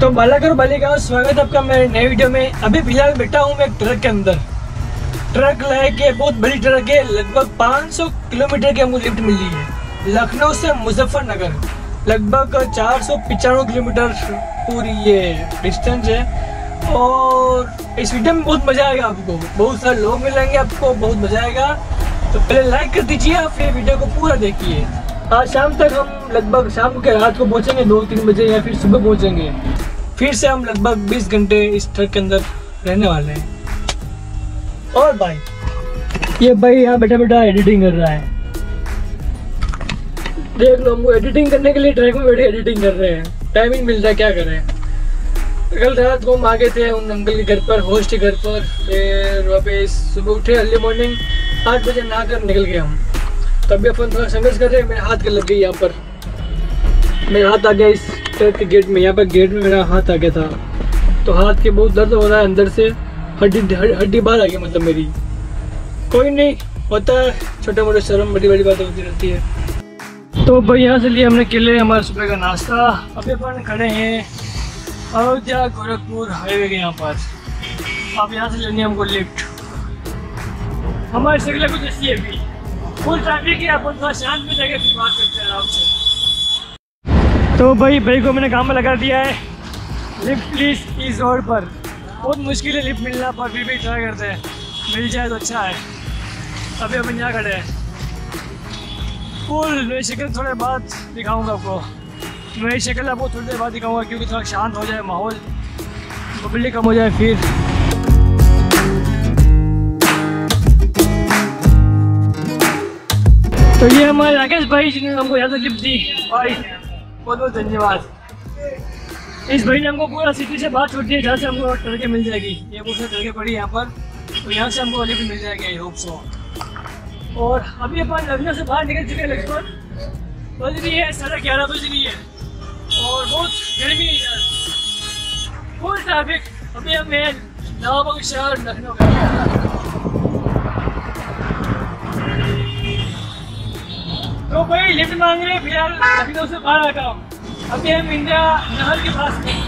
तो बालाघर बालिकाओं स्वागत है आपका मेरे नए वीडियो में। अभी फिलहाल बैठा हूँ मैं ट्रक के अंदर। ट्रक लाए के बहुत बड़ी ट्रक है, लगभग 500 किलोमीटर की हमको लिफ्ट मिली है। लखनऊ से मुजफ्फरनगर लगभग 495 किलोमीटर पूरी ये डिस्टेंस है। और इस वीडियो में बहुत मजा आएगा, आपको बहुत सारे लोग मिलेंगे, आपको बहुत मजा आएगा। तो पहले लाइक कर दीजिए, आप फिर वीडियो को पूरा देखिए। आज शाम तक हम लगभग शाम के रात को पहुंचेंगे 2-3 बजे या फिर सुबह पहुंचेंगे। फिर से हम लगभग 20 घंटे इस ट्रक के अंदर रहने वाले हैं। और भाई ये भाई यहाँ बैठा बैठा एडिटिंग कर रहा है, देख लो। हमको एडिटिंग करने के लिए ट्रक में बैठे एडिटिंग कर रहे हैं, टाइम ही मिल रहा है, क्या करें। कल रात को हम आ गए थे उन अंकल के घर पर, होस्ट के घर पर, फिर वापस सुबह उठे अर्ली मॉर्निंग 8 बजे, ना कर निकल गए हम। तभी अपन थोड़ा संघर्ष कर रहे हैं, मेरा हाथ लग गई यहाँ पर, मेरा हाथ आ गया इस ट्रक के गेट में। यहाँ पर गेट में मेरा हाथ आ गया था, तो हाथ के बहुत दर्द हो रहा है अंदर से, हड्डी बाहर आ गई मतलब मेरी। कोई नहीं, होता है, छोटे मोटे शर्म, बड़ी बड़ी बातें होती रहती है। तो भाई यहाँ से लिए हमने केले, हमारे सुबह का नाश्ता। अभी अपन खड़े हैं अयोध्या गोरखपुर हाईवे के यहाँ पर। अब यहाँ से लेनी हमको लिफ्ट। हमारे शक्ल कुछ ऐसी है अभी, फुल ट्रैफिक है, अपन थोड़ा शांत में जाके फिर बात करते हैं आराम से। तो भाई को मैंने काम में लगा दिया है। लिफ्ट प्लीज इस रोड पर बहुत मुश्किल है लिफ्ट मिलना, पर फिर भी ट्राई करते हैं, मिल जाए तो अच्छा है। अभी अपन यहाँ खड़े हैं, फुल नई शक्ल थोड़े बाद दिखाऊंगा आपको। नई शक्ल आपको थोड़ी देर बाद दिखाऊंगा, क्योंकि थोड़ा शांत हो जाए माहौल, पब्लिक कम हो जाए फिर। तो ये हमारे राकेश भाई जिन्होंने हमको यहाँ से लिफ्ट दी, भाई बहुत बहुत धन्यवाद। इस भाई ने हमको पूरा सिटी से बात छोड़ दी है, जहाँ से हमको ट्रकें मिल जाएगी। ये बहुत सारी ट्रकें पड़ी यहाँ पर, तो यहाँ से हमको लिफ्ट मिल जाएगी, आई होप सो। और अभी अपन लखनऊ से बाहर निकल चुके हैं लगभग, बज रही है 11:30 बज रही है, और बहुत गर्मी है, फुल ट्रैफिक। अभी हम नवाबाग शहर लखनऊ का। तो भाई लिफ्ट मांग रहे फिलहाल लखनऊ से बाहर आ गया। अभी हम इंडिया नहर के पास में।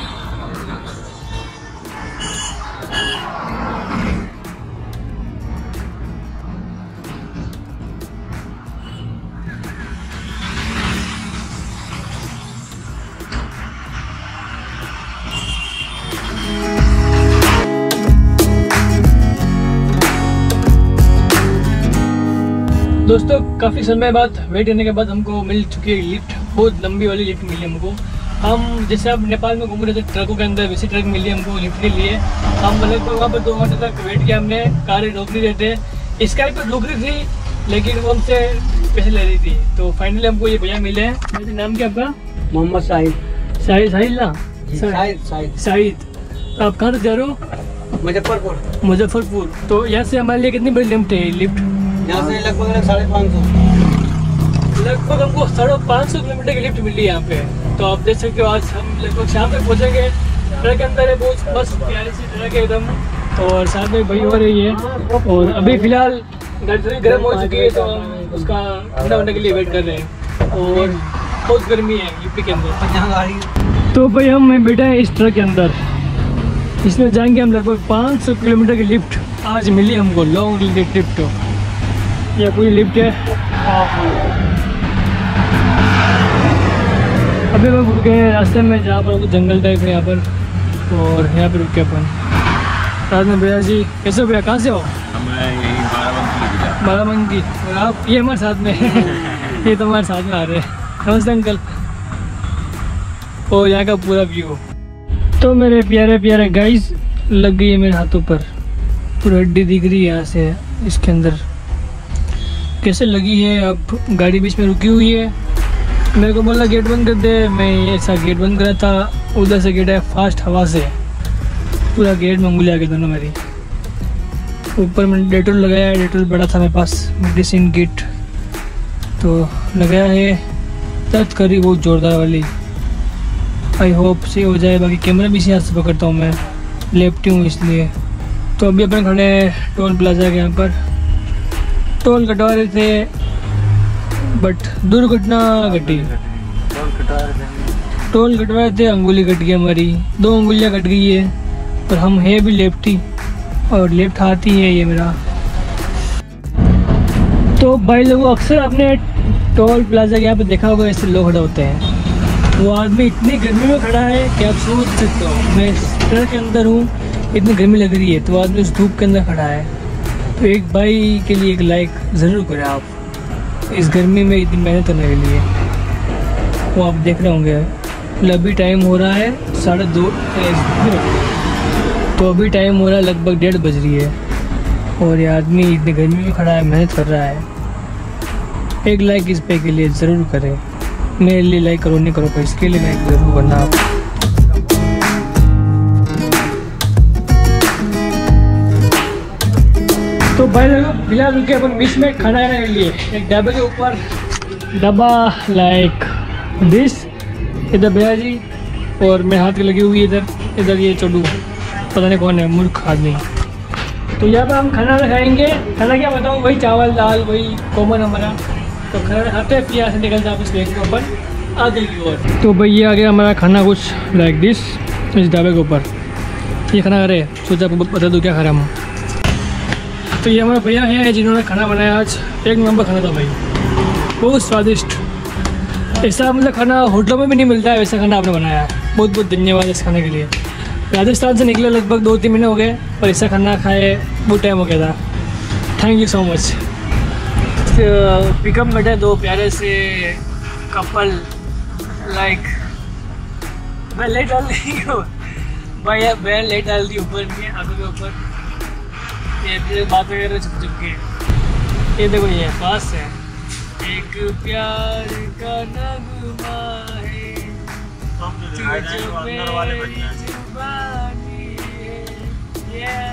दोस्तों काफ़ी समय बाद वेट करने के बाद हमको मिल चुकी है लिफ्ट, बहुत लंबी वाली लिफ्ट मिली हमको। हम जैसे अब नेपाल में घूम रहे थे ट्रकों के अंदर, वैसे ट्रक मिली हमको लिफ्ट के लिए। हम लगभग वहाँ पर 2 घंटे तक वेट किया हमने, कारें रोक नहीं रहे थे। स्काई पर रुक रही थी, लेकिन वो हमसे पैसे ले रही थी। तो फाइनली हमको ये भैया मिले हैं। मेरे नाम क्या आपका? मोहम्मद शाहिद। शाहिद। आप कहाँ से जा रहे हो? मुजफ्फरपुर। मुजफ्फरपुर। तो यहाँ से हमारे लिए कितनी बड़ी लिफ्ट है? लिफ्ट यहाँ से लगभग 550, लगभग हमको 550 किलोमीटर की लिफ्ट मिली है यहाँ पे। तो आप देख सकते हो आज हम लगभग शाम तक पहुँचेंगे। ट्रक के अंदर है, बहुत बस प्यारी सी ट्रक है एकदम, और साथ में भई हो रही है। और अभी फिलहाल गर्मी गर्म हो चुकी है, तो हम उसका ठंडा होने के लिए वेट कर रहे हैं। और बहुत गर्मी है यूपी के अंदर। तो भाई हम बैठे हैं इस ट्रक के अंदर, इसमें जाएंगे हम। लगभग 500 किलोमीटर की लिफ्ट आज मिली हमको, लॉन्ग लिफ्ट। ये पूरी लिफ्ट है। अभी हम रुके हैं रास्ते में, जहाँ पर जंगल टाइप है यहाँ पर, और यहाँ पे रुके अपन रात में। भैया जी कैसे हो? भैया कहाँ से हो? मैं यही बाराबंकी। और आप? ये हमारे साथ में ये तो हमारे साथ में आ रहे हैं। नमस्ते अंकल। और यहाँ का पूरा व्यू। तो मेरे प्यारे प्यारे गाइस, लग गई है मेरे हाथों पर, पूरी हड्डी दिख रही है यहाँ से। इसके अंदर कैसे लगी है? अब गाड़ी बीच में रुकी हुई है, मेरे को बोला गेट बंद कर दे। मैं ऐसा गेट बंद करा था, उधर से गेट है फास्ट हवा से, पूरा गेट मंगुलिया के दोनों मेरी। ऊपर मैंने डेटोल लगाया है, डेटोल बड़ा था मेरे पास, मेडिसिन किट तो लगाया है। दर्द करी बहुत ज़ोरदार वाली, आई होप से हो जाए। बाकी कैमरा भी इसी हाथ से पकड़ता हूँ मैं, लेफ्टी हूँ इसलिए। तो अभी अपन खड़े हैं टोल प्लाजा के यहाँ पर, टोल कटवा रहे थे बट दुर्घटना घटी। टोल कटवाए थे, अंगुली कट गई हमारी, 2 अंगुलियाँ कट गई है। और हम है भी लेफ्टी और लेफ्ट हाथ ही है ये मेरा। तो भाई लोगों, अक्सर आपने टोल प्लाजा के यहाँ पे देखा होगा ऐसे लोग खड़े होते हैं। वो आदमी इतनी गर्मी में खड़ा है कि आप सोच सकते हो। मैं ट्रक के अंदर हूँ, इतनी गर्मी लग रही है, तो आदमी उस धूप के अंदर खड़ा है। तो एक भाई के लिए एक लाइक ज़रूर करें आप, इस गर्मी में इतनी मेहनत करने के लिए। वो आप देख रहे होंगे अभी टाइम हो रहा है 2:30, तो अभी टाइम हो रहा है लगभग 1:30 बज रही है। और ये आदमी इतनी गर्मी में खड़ा है, मेहनत कर रहा है। एक लाइक इस पे के लिए ज़रूर करें। मेरे लिए लाइक करो, नहीं करो पर इसके लिए लाइक ज़रूर करना आप। तो भाई लोग, बिना रुके अपन बीच में खड़ा रहने के लिए एक ढाबे के ऊपर डब्बा लाइक डिश, इधर भैया जी और मैं हाथ लगी हुई इधर ये चोडू, पता नहीं कौन है, मूर्ख आदमी। तो यहाँ पर हम खाना खाएंगे। खाना क्या बताऊँ, वही चावल दाल, वही कॉमन हमारा। तो खाना खाते हैं, यहाँ से निकलता है उस प्लेट के ऊपर आगे की ओर। तो भाई ये आ गया हमारा खाना, कुछ लाइक डिश इस ढाबे के ऊपर ये खाना खा रहे हैं। सोचा आपको बता दूँ क्या खा रहे हम। तो ये हमारे भैया हैं जिन्होंने खाना बनाया आज। एक नंबर खाना था भाई, बहुत स्वादिष्ट। ऐसा मतलब खाना होटलों में भी नहीं मिलता है, वैसा खाना आपने बनाया है। बहुत बहुत धन्यवाद इस खाने के लिए। राजस्थान से निकले लगभग 2-3 महीने हो गए, पर ऐसा खाना खाए बहुत टाइम हो गया था। Thank you so much. Pickup बैठे 2 प्यारे से कपल लाइक। मैं लेट डाल दी हूँ भाई, यार मैं लेट डाल दी ऊपर में, आगे के ऊपर बातें कर रहे छुप छुप के। ये देखो ये पास है, एक प्यार का नगमा है, अंदर वाले है।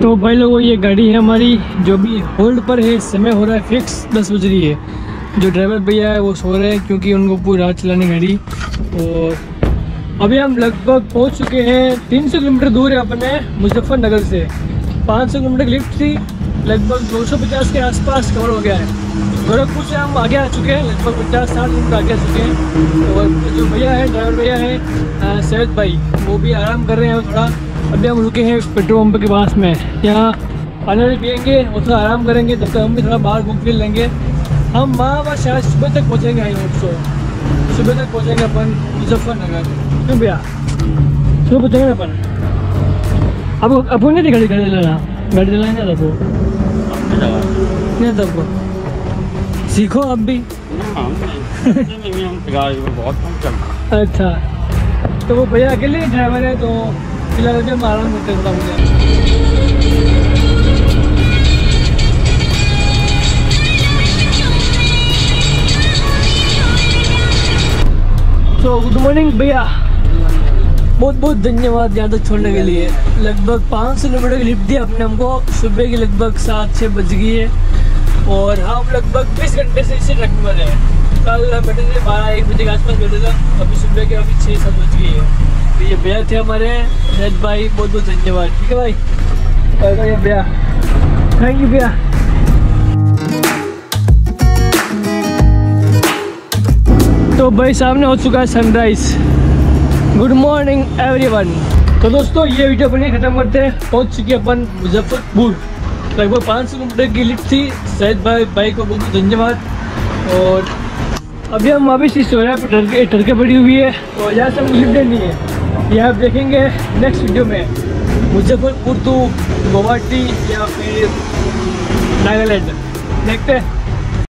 तो भाई लोगों, ये गाड़ी है हमारी जो भी होल्ड पर है। समय हो रहा है फिक्स 10 बज रही है। जो ड्राइवर भैया है वो सो रहे हैं क्योंकि उनको पूरी रात चलानी गाड़ी। और अभी हम लगभग पहुंच चुके हैं, 300 किलोमीटर दूर है अपने मुजफ्फरनगर से। 500 किलोमीटर की लिफ्ट थी, लगभग 250 के आसपास कवर हो गया है। गोरखपुर से हम आगे आ चुके हैं, लगभग 50-60 किलोमीटर आगे आ चुके हैं। और जो भैया है, ड्राइवर भैया है शहद भाई, वो भी आराम कर रहे हैं थोड़ा। अभी हम रुके हैं पेट्रोल पंप के पास में, यहाँ पानी पियेंगे और थोड़ा आराम करेंगे। जब तक हम भी थोड़ा बाहर घूम फिर लेंगे। हम वहाँ शायद सुबह तक पहुँचेंगे, आई होप सो। सुबह तक पहुँचेंगे अपन मुजफ्फरनगर। क्यों भैया सुबह पहुँचेंगे अपन? अब नहीं थी गाड़ी चलाना था वो नहीं था वो। सीखो अब भी अच्छा। तो वो भैया अकेले ड्राइवर है, तो फिलहाल हम आराम करते हैं थोड़ा। तो गुड मॉर्निंग भैया, बहुत बहुत धन्यवाद यहाँ तक छोड़ने के लिए। लगभग 500 किलोमीटर की लिफ्ट दी आपने हमको। सुबह की लगभग 7-6 बज गई है और हम लगभग 20 घंटे से इसी ट्रक में रहे। कल बैठे थे 12-1 बजे के आसपास बैठे थे, अभी सुबह के अभी 6-7 बज गई है। तो ये भैया थे हमारे शहद भाई, बहुत बहुत धन्यवाद। ठीक है भाई, अरे भैया थैंक यू भैया। तो भाई सामने हो चुका है सनराइज़। Good morning everyone. तो दोस्तों, ये वीडियो अपने ख़त्म करते हैं। पहुंच चुकी है अपन मुजफ्फरपुर। लगभग 500 किलोमीटर की लिफ्ट थी। शायद भाई को बहुत बहुत धन्यवाद। और अभी हम वापस इस सोया पर टरके पड़ी हुई है और यहाँ से हम लिफ्ट लेनी है। यह आप देखेंगे नेक्स्ट वीडियो में, मुजफ्फरपुर टू गुवाहाटी या फिर नागालैंड। देखते हैं।